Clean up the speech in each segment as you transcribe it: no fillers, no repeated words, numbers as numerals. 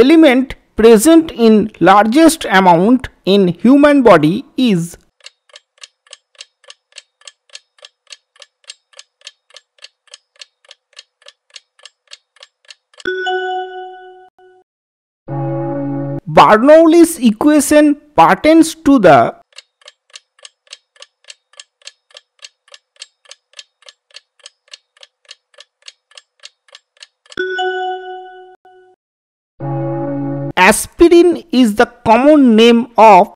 element present in largest amount in human body is Bernoulli's equation pertains to the Aspirin is the common name of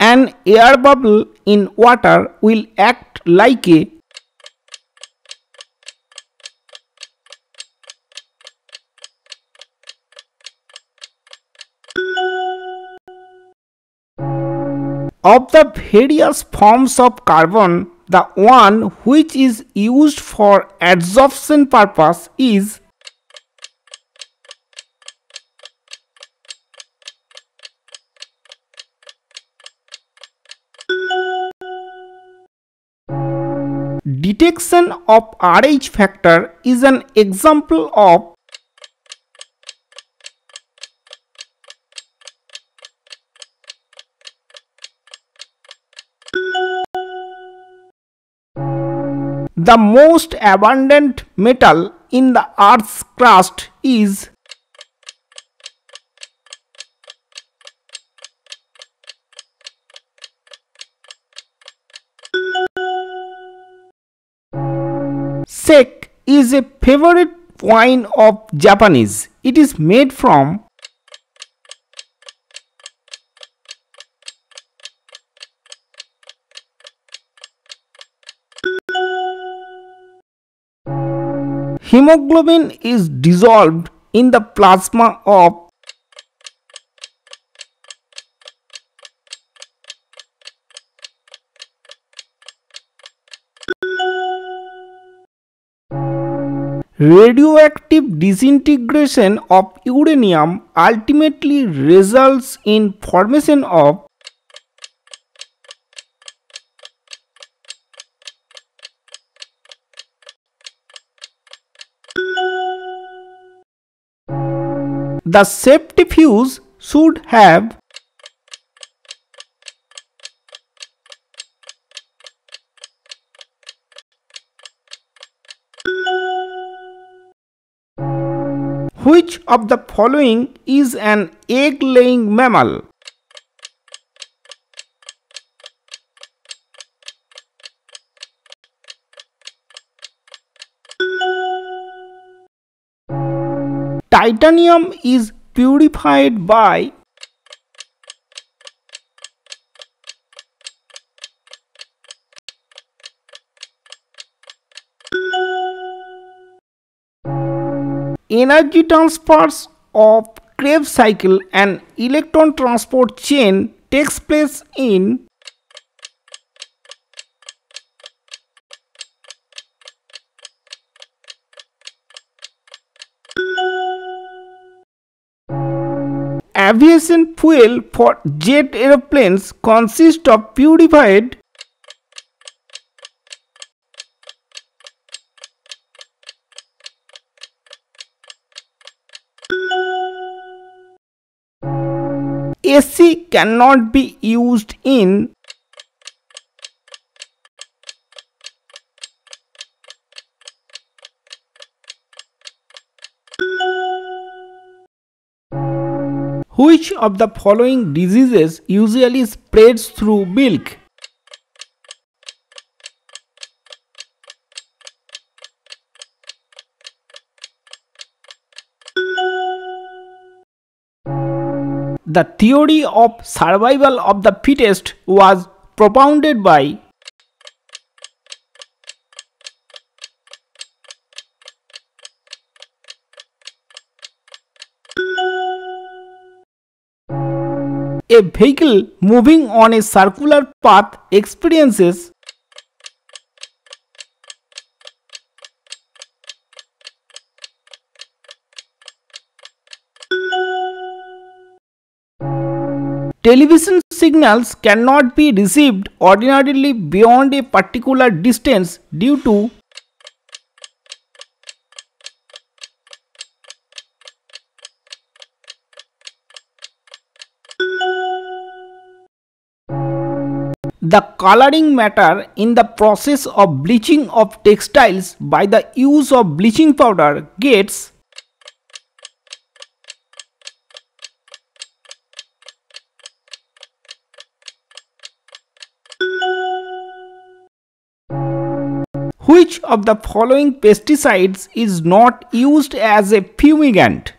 an air bubble in water will act like a Of the various forms of carbon, the one which is used for adsorption purpose is Detection of Rh factor is an example of The most abundant metal in the Earth's crust is Sake is a favorite wine of Japanese. It is made from Haemoglobin is dissolved in the plasma of Radioactive disintegration of uranium ultimately results in formation of The septifuse should have Which of the following is an egg-laying mammal? Titanium is purified by energy transfers of Krebs cycle and electron transport chain takes place in Aviation fuel for jet aeroplanes consists of purified AC cannot be used in Which of the following diseases usually spreads through milk? The theory of survival of the fittest was propounded by A vehicle moving on a circular path experiences Television signals cannot be received ordinarily beyond a particular distance due to the coloring matter in the process of bleaching of textiles by the use of bleaching powder gets which of the following pesticides is not used as a fumigant?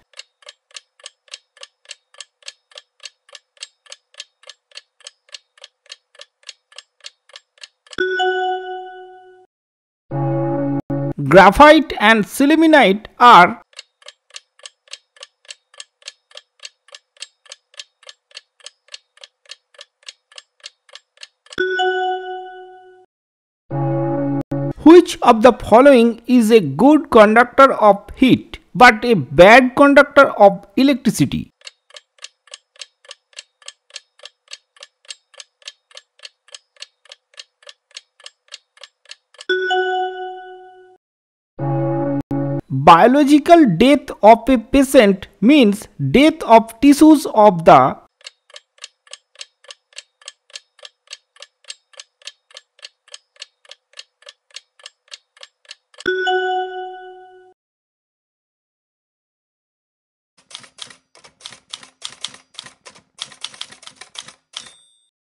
Graphite and Sillimanite are which of the following is a good conductor of heat but a bad conductor of electricity? Biological death of a patient means death of tissues of the